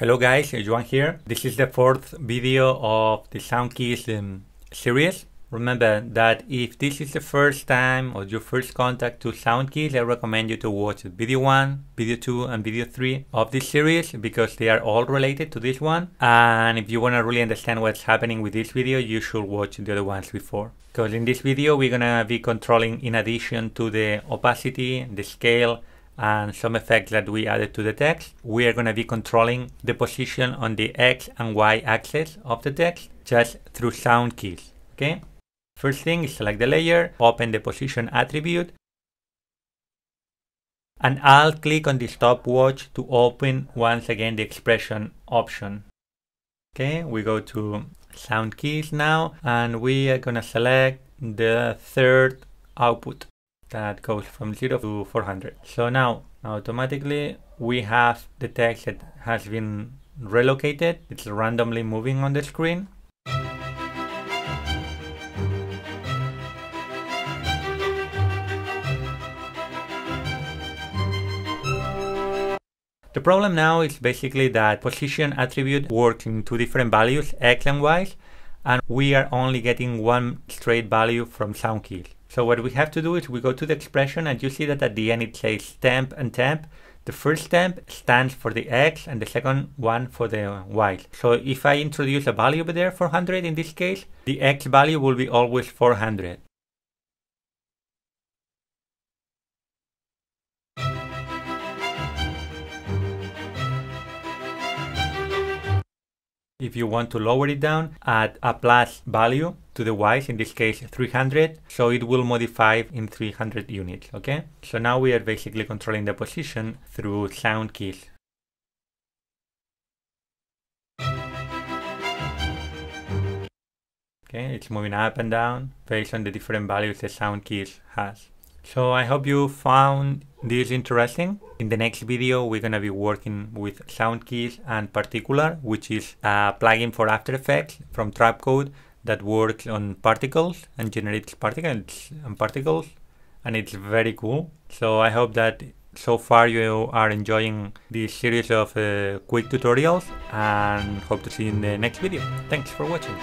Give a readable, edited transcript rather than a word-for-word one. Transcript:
Hello guys, Joan here. This is the fourth video of the Sound Keys series. Remember that if this is the first time or your first contact to Sound Keys, I recommend you to watch video 1, video 2 and video 3 of this series because they are all related to this one. And if you want to really understand what's happening with this video, you should watch the other ones before. Because in this video we're going to be controlling, in addition to the opacity, the scale, and some effects that we added to the text, we are going to be controlling the position on the X and Y axis of the text just through sound keys. Okay? First thing is select the layer, open the position attribute, and I'll click on the stopwatch to open once again the expression option. Okay, we go to sound keys now, and we are going to select the third output. That goes from 0 to 400. So now, automatically, we have the text that has been relocated. It's randomly moving on the screen. The problem now is basically that position attribute works in two different values, X and Y, and we are only getting one straight value from sound keys. So what we have to do is we go to the expression, and you see that at the end it says temp and temp. The first temp stands for the X and the second one for the Y. So if I introduce a value over there, 400 in this case, the X value will be always 400. If you want to lower it down, add a plus value to the Y's, in this case 300, so it will modify in 300 units, okay? So now we are basically controlling the position through sound keys. Okay, it's moving up and down based on the different values the sound keys has. So I hope you found this interesting. In the next video we're going to be working with Sound Keys and Particular, which is a plugin for After Effects from Trapcode that works on particles and generates particles, and it's very cool. So I hope that so far you are enjoying this series of quick tutorials, and hope to see you in the next video. Thanks for watching.